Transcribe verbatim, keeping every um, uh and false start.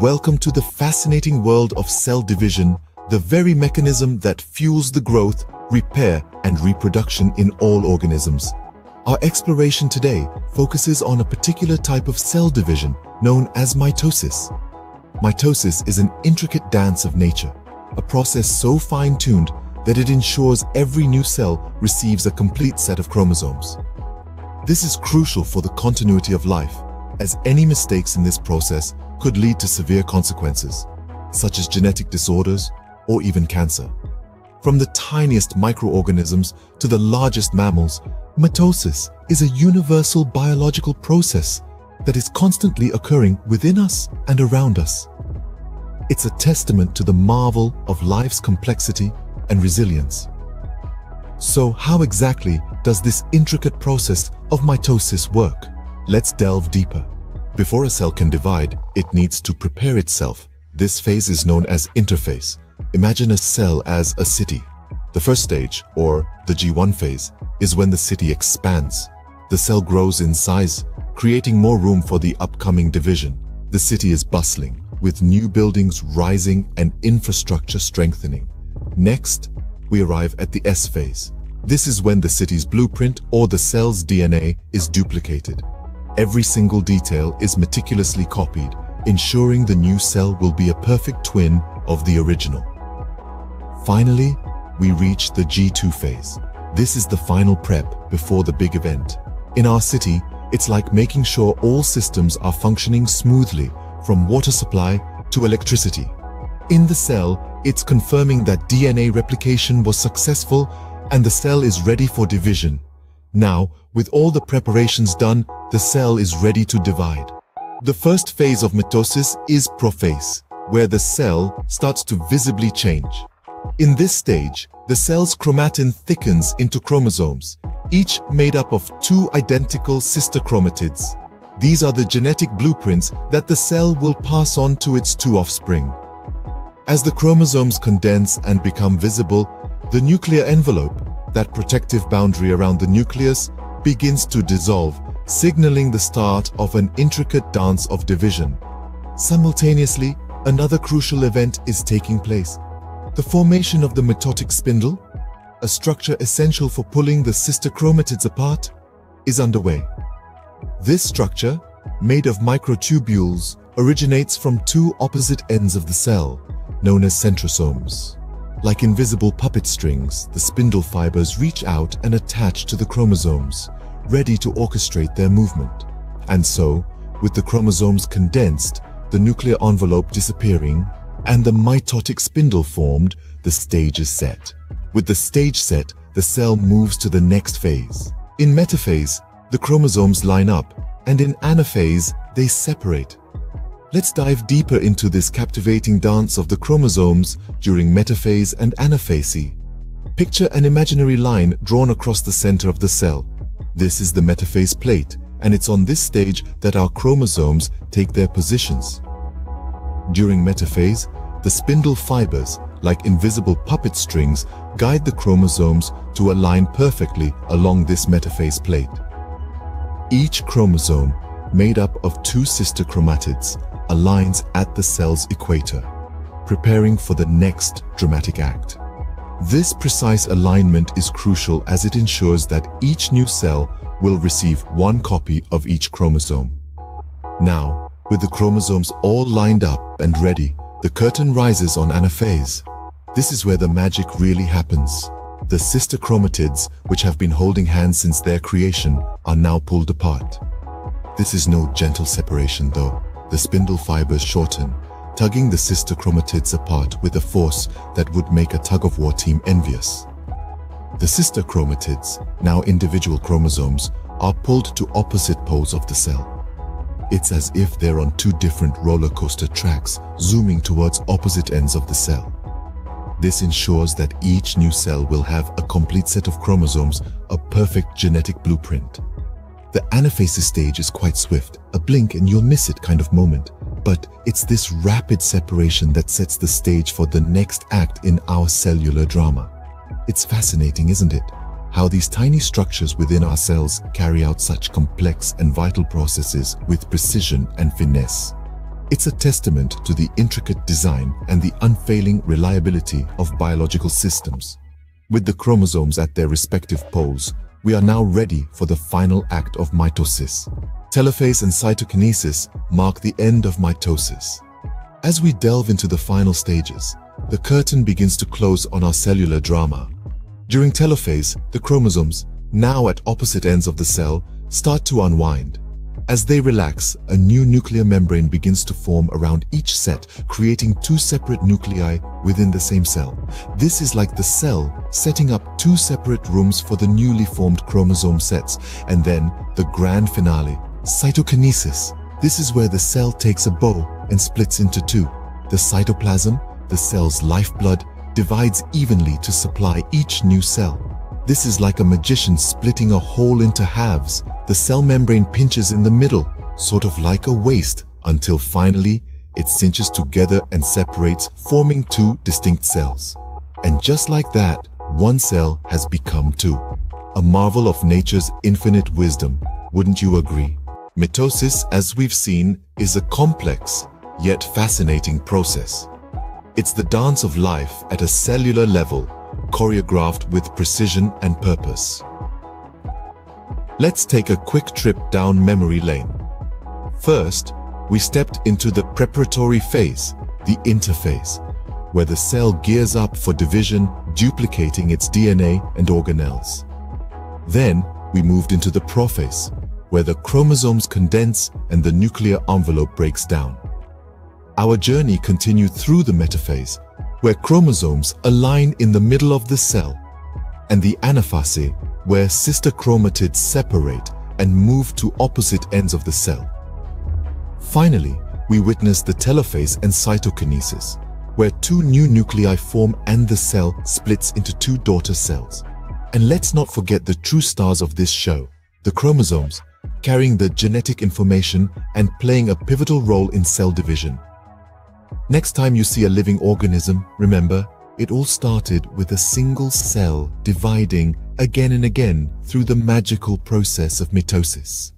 Welcome to the fascinating world of cell division, the very mechanism that fuels the growth, repair, and reproduction in all organisms. Our exploration today focuses on a particular type of cell division known as mitosis. Mitosis is an intricate dance of nature, a process so fine-tuned that it ensures every new cell receives a complete set of chromosomes. This is crucial for the continuity of life, as any mistakes in this process could lead to severe consequences, such as genetic disorders or even cancer. From the tiniest microorganisms to the largest mammals, mitosis is a universal biological process that is constantly occurring within us and around us. It's a testament to the marvel of life's complexity and resilience. So how exactly does this intricate process of mitosis work? Let's delve deeper. Before a cell can divide, it needs to prepare itself. This phase is known as interphase. Imagine a cell as a city. The first stage, or the G one phase, is when the city expands. The cell grows in size, creating more room for the upcoming division. The city is bustling, with new buildings rising and infrastructure strengthening. Next, we arrive at the S phase. This is when the city's blueprint or the cell's D N A is duplicated. Every single detail is meticulously copied, ensuring the new cell will be a perfect twin of the original. Finally, we reach the G two phase. This is the final prep before the big event. In our city, it's like making sure all systems are functioning smoothly, from water supply to electricity. In the cell, it's confirming that D N A replication was successful and the cell is ready for division. Now, with all the preparations done, the cell is ready to divide. The first phase of mitosis is prophase, where the cell starts to visibly change. In this stage, the cell's chromatin thickens into chromosomes, each made up of two identical sister chromatids. These are the genetic blueprints that the cell will pass on to its two offspring. As the chromosomes condense and become visible, the nuclear envelope, that protective boundary around the nucleus, begins to dissolve, signaling the start of an intricate dance of division. Simultaneously, another crucial event is taking place: the formation of the mitotic spindle, a structure essential for pulling the sister chromatids apart, is underway. This structure, made of microtubules, originates from two opposite ends of the cell, known as centrosomes. Like invisible puppet strings, the spindle fibers reach out and attach to the chromosomes, ready to orchestrate their movement. And so, with the chromosomes condensed, the nuclear envelope disappearing, and the mitotic spindle formed, the stage is set. With the stage set, the cell moves to the next phase. In metaphase, the chromosomes line up, and in anaphase, they separate. Let's dive deeper into this captivating dance of the chromosomes during metaphase and anaphase. Picture an imaginary line drawn across the center of the cell. This is the metaphase plate, and it's on this stage that our chromosomes take their positions. During metaphase, the spindle fibers, like invisible puppet strings, guide the chromosomes to align perfectly along this metaphase plate. Each chromosome, made up of two sister chromatids, aligns at the cell's equator, preparing for the next dramatic act. This precise alignment is crucial as it ensures that each new cell will receive one copy of each chromosome. Now, with the chromosomes all lined up and ready, the curtain rises on anaphase. This is where the magic really happens. The sister chromatids, which have been holding hands since their creation, are now pulled apart. This is no gentle separation though. The spindle fibers shorten, tugging the sister chromatids apart with a force that would make a tug-of-war team envious. The sister chromatids, now individual chromosomes, are pulled to opposite poles of the cell. It's as if they're on two different roller coaster tracks, zooming towards opposite ends of the cell. This ensures that each new cell will have a complete set of chromosomes, a perfect genetic blueprint. The anaphase stage is quite swift, a blink and you'll miss it kind of moment. But it's this rapid separation that sets the stage for the next act in our cellular drama. It's fascinating, isn't it? How these tiny structures within our cells carry out such complex and vital processes with precision and finesse. It's a testament to the intricate design and the unfailing reliability of biological systems. With the chromosomes at their respective poles, we are now ready for the final act of mitosis. Telophase and cytokinesis mark the end of mitosis. As we delve into the final stages, the curtain begins to close on our cellular drama. During telophase, the chromosomes, now at opposite ends of the cell, start to unwind. As they relax, a new nuclear membrane begins to form around each set, creating two separate nuclei within the same cell. This is like the cell setting up two separate rooms for the newly formed chromosome sets. And then the grand finale, cytokinesis. This is where the cell takes a bow and splits into two. The cytoplasm, the cell's lifeblood, divides evenly to supply each new cell. This is like a magician splitting a hole into halves. The cell membrane pinches in the middle, sort of like a waist, until finally it cinches together and separates, forming two distinct cells. And just like that, one cell has become two. A marvel of nature's infinite wisdom, wouldn't you agree? Mitosis, as we've seen, is a complex yet fascinating process. It's the dance of life at a cellular level, choreographed with precision and purpose. Let's take a quick trip down memory lane. First, we stepped into the preparatory phase, the interphase, where the cell gears up for division, duplicating its D N A and organelles. Then, we moved into the prophase, where the chromosomes condense and the nuclear envelope breaks down. Our journey continued through the metaphase, where chromosomes align in the middle of the cell, and the anaphase, where sister chromatids separate and move to opposite ends of the cell. Finally, we witness the telophase and cytokinesis, where two new nuclei form and the cell splits into two daughter cells. And let's not forget the true stars of this show, the chromosomes, carrying the genetic information and playing a pivotal role in cell division. Next time you see a living organism, remember, it all started with a single cell dividing again and again through the magical process of mitosis.